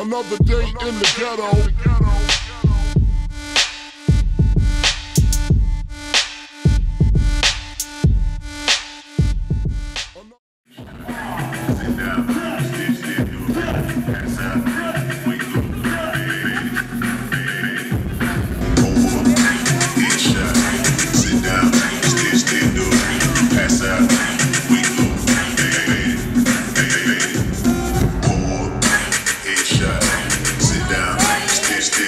Another day in the ghetto. Sit down, stitch.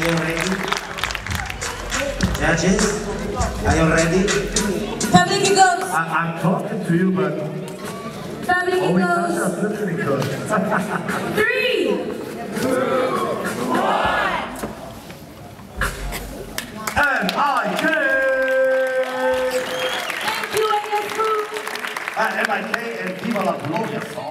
Are you ready? Judges, are you ready? Public goes. I'm talking to you, but public goes. 3, 2, 1. M.I.K. Thank you, M.I.K. and people are glorious.